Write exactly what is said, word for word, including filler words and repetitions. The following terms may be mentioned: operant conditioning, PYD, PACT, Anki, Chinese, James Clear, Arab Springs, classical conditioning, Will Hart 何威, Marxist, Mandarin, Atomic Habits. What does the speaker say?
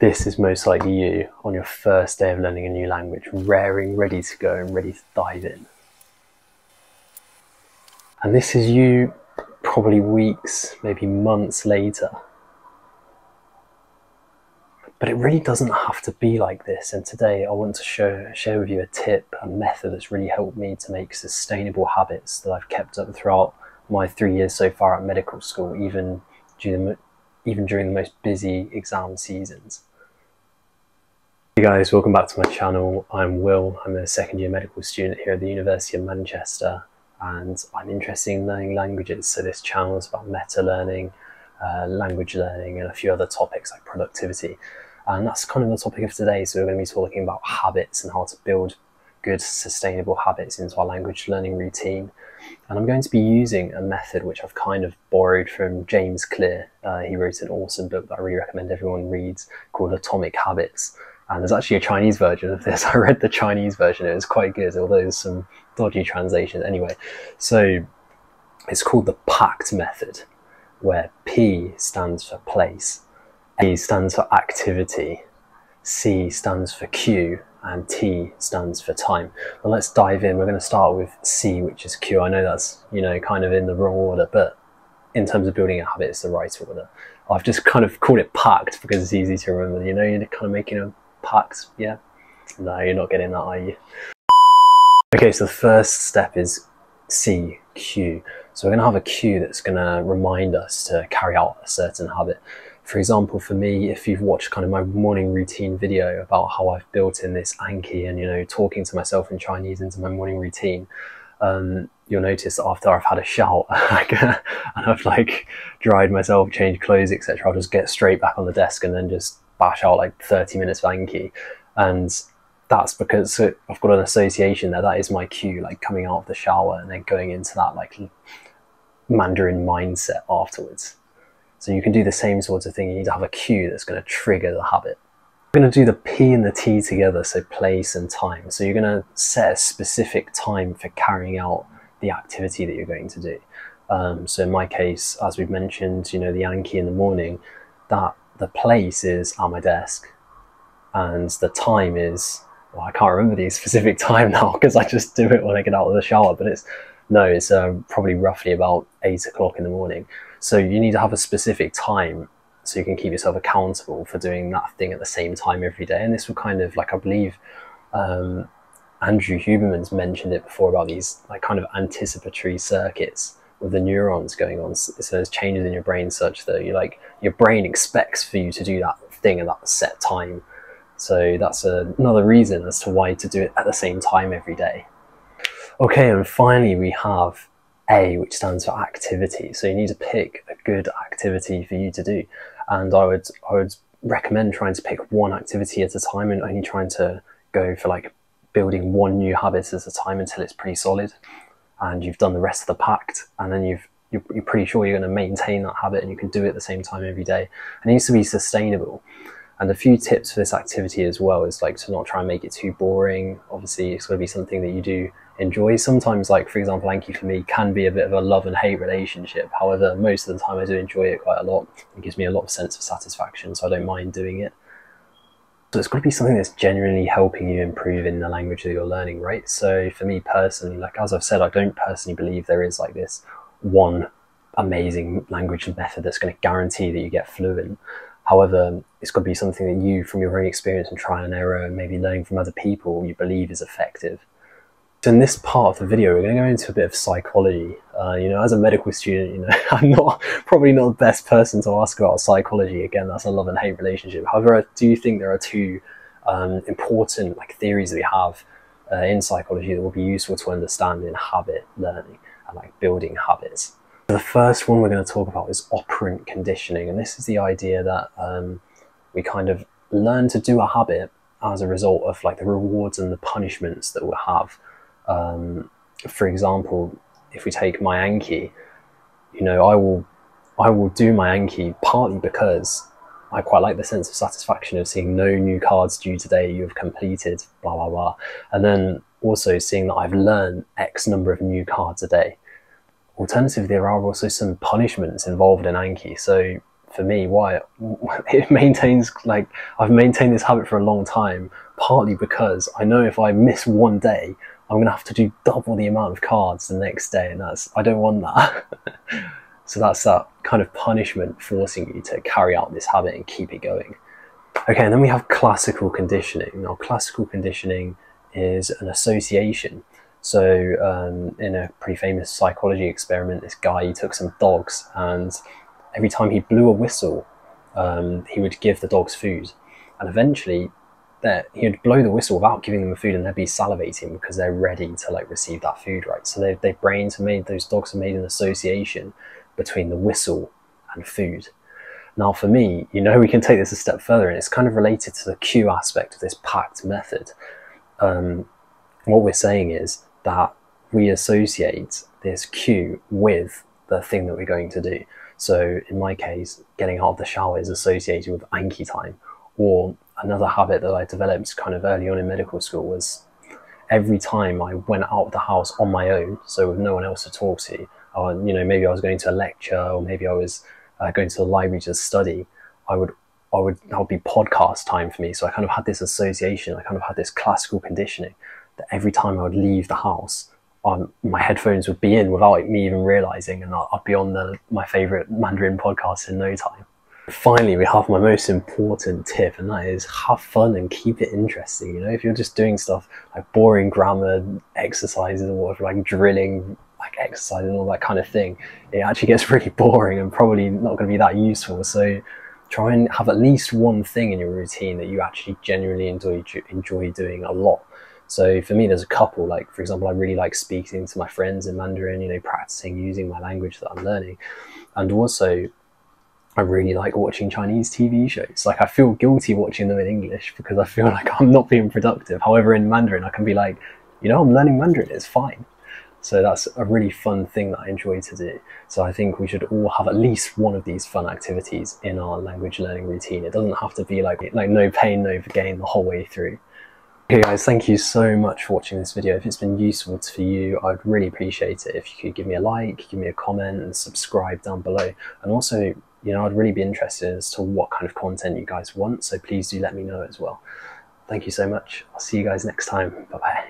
This is most likely you on your first day of learning a new language, raring, ready to go and ready to dive in. And this is you probably weeks, maybe months later. But it really doesn't have to be like this. And today I want to show, share with you a tip, a method that's really helped me to make sustainable habits that I've kept up throughout my three years so far at medical school, even during the, even during the most busy exam seasons. Hey guys, welcome back to my channel. I'm Will, I'm a second year medical student here at the University of Manchester, and I'm interested in learning languages. So this channel is about meta-learning, uh, language learning, and a few other topics like productivity. And that's kind of the topic of today. So we're going to be talking about habits and how to build good sustainable habits into our language learning routine. And I'm going to be using a method which I've kind of borrowed from James Clear. Uh, he wrote an awesome book that I really recommend everyone reads called Atomic Habits. And there's actually a Chinese version of this. I read the Chinese version. It was quite good, although there's some dodgy translations anyway. So it's called the PACT method, where P stands for place, A stands for activity, C stands for cue, and T stands for time. Well, let's dive in. We're going to start with C, which is cue. I know that's, you know, kind of in the wrong order, but in terms of building a habit, it's the right order. I've just kind of called it PACT because it's easy to remember. You know, you're kind of making a pact, yeah? No, you're not getting that, are you? Okay, so the first step is C, cue. So we're going to have a cue that's going to remind us to carry out a certain habit. For example, for me, if you've watched kind of my morning routine video about how I've built in this Anki and, you know, talking to myself in Chinese into my morning routine, um, you'll notice that after I've had a shower and I've like dried myself, changed clothes, et cetera, I'll just get straight back on the desk and then just bash out like thirty minutes of Anki. And that's because I've got an association there. That is my cue, like coming out of the shower and then going into that like Mandarin mindset afterwards. So you can do the same sorts of thing. You need to have a cue that's going to trigger the habit. We're going to do the P and the T together, so place and time. So you're going to set a specific time for carrying out the activity that you're going to do. Um, so in my case, as we've mentioned, you know, the Anki in the morning, that the place is at my desk, and the time is, well, I can't remember the specific time now because I just do it when I get out of the shower, but it's, no, it's uh, probably roughly about eight o'clock in the morning. So you need to have a specific time so you can keep yourself accountable for doing that thing at the same time every day. And this will kind of like, I believe um, Andrew Huberman's mentioned it before about these like kind of anticipatory circuits with the neurons going on. So there's changes in your brain such that you like, your brain expects for you to do that thing at that set time. So that's a, another reason as to why to do it at the same time every day. Okay, and finally we have A, which stands for activity. So you need to pick a good activity for you to do. And I would, I would recommend trying to pick one activity at a time and only trying to go for like building one new habit at a time until it's pretty solid and you've done the rest of the pact, and then you've, you're, you're pretty sure you're going to maintain that habit and you can do it at the same time every day. And it needs to be sustainable. And a few tips for this activity as well is like to not try and make it too boring. Obviously, it's going to be something that you do enjoy. Sometimes, like for example, Anki for me can be a bit of a love and hate relationship. However, most of the time I do enjoy it quite a lot. It gives me a lot of sense of satisfaction, so I don't mind doing it. So it's got to be something that's genuinely helping you improve in the language that you're learning, right? So for me personally, like as I've said, I don't personally believe there is like this one amazing language method that's going to guarantee that you get fluent. However, it's got to be something that you, from your own experience and trial and error, and maybe learning from other people, you believe is effective. So in this part of the video, we're going to go into a bit of psychology. Uh, you know, as a medical student, you know, I'm not probably not the best person to ask about psychology. Again, that's a love and hate relationship. However, I do think there are two um, important like theories that we have uh, in psychology that will be useful to understand in habit learning and like building habits. The first one we're going to talk about is operant conditioning, and this is the idea that um, we kind of learn to do a habit as a result of like the rewards and the punishments that we'll have. Um, for example, if we take my Anki, you know, I will, I will do my Anki partly because I quite like the sense of satisfaction of seeing no new cards due today, you have completed, blah, blah, blah. And then also seeing that I've learned X number of new cards a day. Alternatively, there are also some punishments involved in Anki. So for me, why it maintains, like, I've maintained this habit for a long time, partly because I know if I miss one day, I'm going to have to do double the amount of cards the next day, and that's, I don't want that. So that's that kind of punishment forcing you to carry out this habit and keep it going. Okay, and then we have classical conditioning. Now, classical conditioning is an association. So um, in a pretty famous psychology experiment, this guy, he took some dogs, and every time he blew a whistle, um, he would give the dogs food. And eventually, he would blow the whistle without giving them the food, and they'd be salivating because they're ready to, like, receive that food, right? So they, their brains are made, those dogs have made an association between the whistle and food. Now, for me, you know, we can take this a step further, and it's kind of related to the cue aspect of this PACT method. Um, what we're saying is that we associate this cue with the thing that we're going to do. So in my case, getting out of the shower is associated with Anki time. Or another habit that I developed kind of early on in medical school was every time I went out of the house on my own, so with no one else to talk to, or, you know, maybe I was going to a lecture, or maybe I was uh, going to the library to study, I would, I would, that would be podcast time for me. So I kind of had this association, I kind of had this classical conditioning that every time I would leave the house, um, my headphones would be in without me even realizing, and I'd be on the, my favorite Mandarin podcast in no time. Finally, we have my most important tip, and that is have fun and keep it interesting. You know, if you're just doing stuff like boring grammar exercises, or if you're like drilling, like exercising, all that kind of thing, it actually gets really boring and probably not going to be that useful. So try and have at least one thing in your routine that you actually genuinely enjoy enjoy doing a lot. So for me, there's a couple, like, for example, I really like speaking to my friends in Mandarin, you know, practicing using my language that I'm learning. And also, I really like watching Chinese T V shows. Like, I feel guilty watching them in English because I feel like I'm not being productive. However, in Mandarin, I can be like, you know, I'm learning Mandarin, it's fine. So that's a really fun thing that I enjoy to do. So I think we should all have at least one of these fun activities in our language learning routine. It doesn't have to be like, like no pain, no gain the whole way through. Okay guys, thank you so much for watching this video. If it's been useful for you, I'd really appreciate it if you could give me a like, give me a comment, and subscribe down below. And also, you know, I'd really be interested as to what kind of content you guys want, so please do let me know as well. Thank you so much. I'll see you guys next time. Bye-bye.